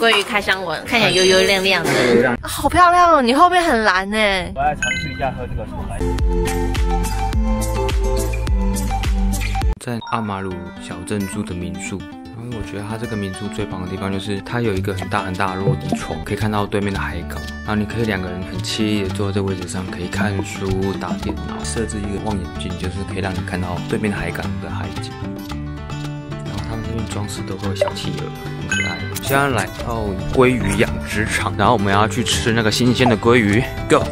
鲑鱼开箱文，看起来油油亮亮的，好漂亮哦！你后面很蓝呢。我来尝试一下喝这个什么来着。在阿马鲁小镇住的民宿。 我觉得它这个民宿最棒的地方就是它有一个很大很大的落地窗，可以看到对面的海港。然后你可以两个人很惬意的坐在位置上，可以看书、打电脑，设置一个望远镜，就是可以让你看到对面的海港的海景。然后他们这边装饰都会有小企鹅，很可爱。现在来到鲑鱼养殖场，然后我们要去吃那个新鲜的鲑鱼 ，Go！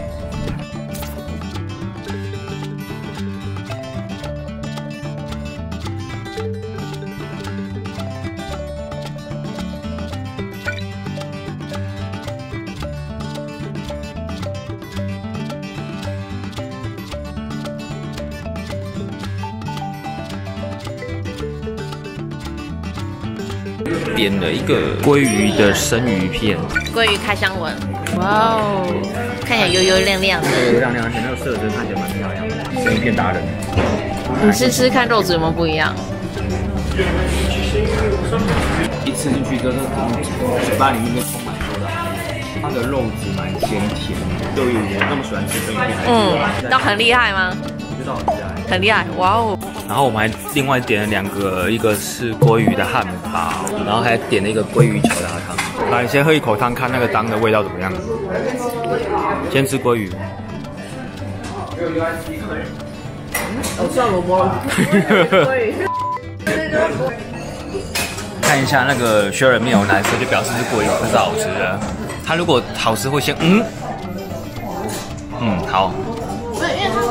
点了一个鲑鱼的生鱼片，鲑鱼开箱文，哇哦，看起来油油亮亮的，油油亮亮，而且那个色泽看起来蛮漂亮的，生鱼片达人。你吃吃看肉质有没有不一样？一吃进去之后，嘴巴里面充满肉的，它的肉质蛮鲜甜的，就有人那么喜欢吃生鱼片，那很厉害吗？知道很厉害，很厉害，哇哦。 然后我们还另外点了两个，一个是鲑鱼的汉堡，然后还点了一个鲑鱼巧鸭汤。来，先喝一口汤，看那个汤的味道怎么样。先吃鲑鱼。我吃萝卜了。看一下那个雪人面有蓝色，就表示是鲑鱼，这是好吃的。它如果好吃会先好。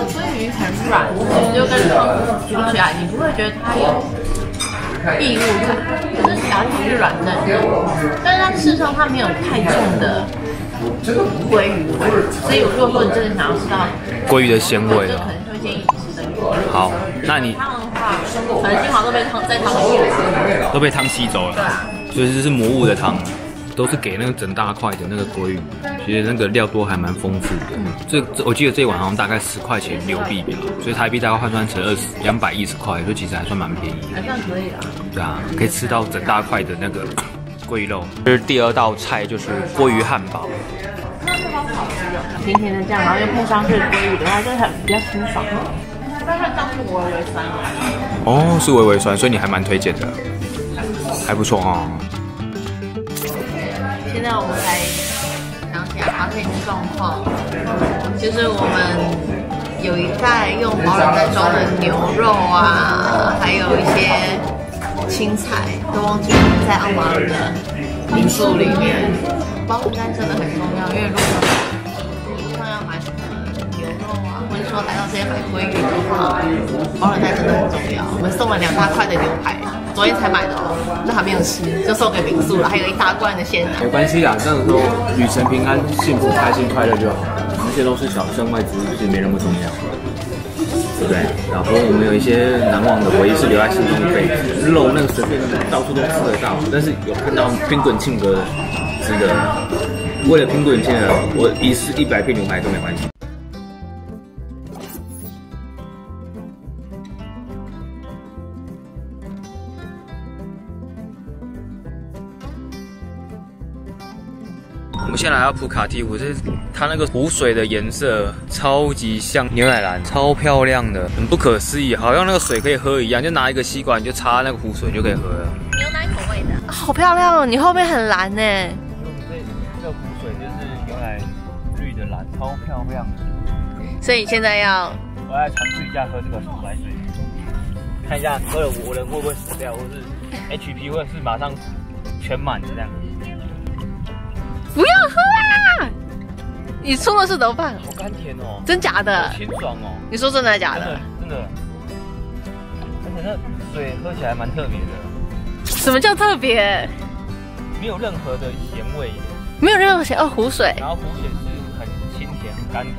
鲑鱼很软，其实就跟煮起来，你不会觉得它有异物感，就是夹起来是软嫩的，但是它吃上它没有太重的鲑鱼味，所以如果说你真的想要吃到鲑鱼的鲜味，就可能推荐你吃生鱼。好，那你汤的话，可能精华都被汤吸走了，对啊，所以这是魔物的汤。 都是给那个整大块的那个鲑鱼，其实那个料多还蛮丰富的。我记得这一碗好像大概10块钱流币吧，所以台币大概换算成210块，所以其实还算蛮便宜的。还算可以啊。对啊，可以吃到整大块的那个鲑鱼肉。这是第二道菜，就是鲑鱼汉堡。那这道好吃的，甜甜的酱，然后又配上是鲑鱼的话，就很比较清爽。但是酱是微微酸的。哦，是微微酸，所以你还蛮推荐的，还不错哦。 现在我们来想起来发现一个状况，就是我们有一袋用保冷袋装的牛肉啊，还有一些青菜，都忘记在阿马鲁的民宿里面。保冷袋真的很重要，因为如果你路上要买什么牛肉啊，或者说来到这边买鲑鱼的话，保冷袋真的很重要。我们送了2大块的牛排。 昨天才买的哦，那还没有吃，就送给民宿了。还有1大罐的鲜奶，没关系啦，这样说旅程平安、幸福、开心、快乐就好。那些都是小身外之物，其实没那么重要，对不对？然后我们有一些难忘的回忆是留在心中一辈子。肉那个随便到处都吃得到，但是有看到冰棍庆哥值得。为了冰棍庆哥，我一次100片牛排都没关系。 我们先来到普卡提湖，就是它那个湖水的颜色超级像牛奶蓝，超漂亮的，很不可思议，好像那个水可以喝一样，就拿一个吸管就插那个湖水就可以喝了。牛奶口味的，好漂亮哦！你后面很蓝呢。这湖水就是牛奶绿的蓝，超漂亮的。所以你现在要，我来尝试一下喝这个什么白水，看一下喝了我人会不会死掉，或是 HP 或者是马上全满这样。 不要喝啊！你冲了是怎么办？好甘甜哦！真假的？清爽哦！你说真的还是假的？真的。而且那水喝起来蛮特别的。什么叫特别？没有任何的咸味。没有任何咸哦，湖水。然后湖水是很清甜、很甘甜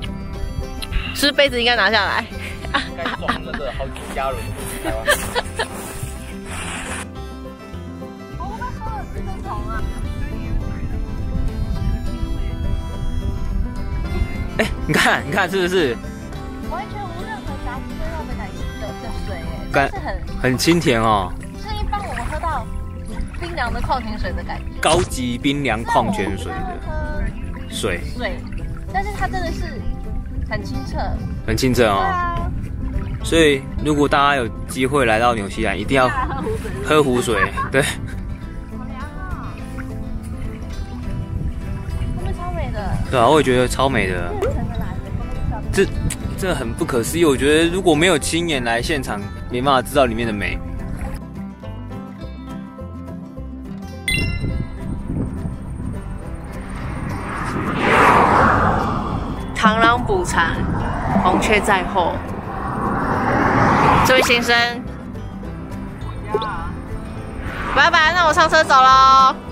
的。是杯子应该拿下来。该装那个好几加仑。哎、欸，你看，你看，是不是？完全无任何杂质味道的水，哎，是很清甜哦。冰凉的矿泉水的感觉，高级冰凉矿泉水的水，但是它真的是很清澈，很清澈哦。啊、所以如果大家有机会来到纽西兰，一定要喝湖水，对。 对啊，我也觉得超美的。这很不可思议，我觉得如果没有亲眼来现场，没办法知道里面的美。螳螂捕蝉，黄雀在后。这位先生，拜拜，那我上车走喽。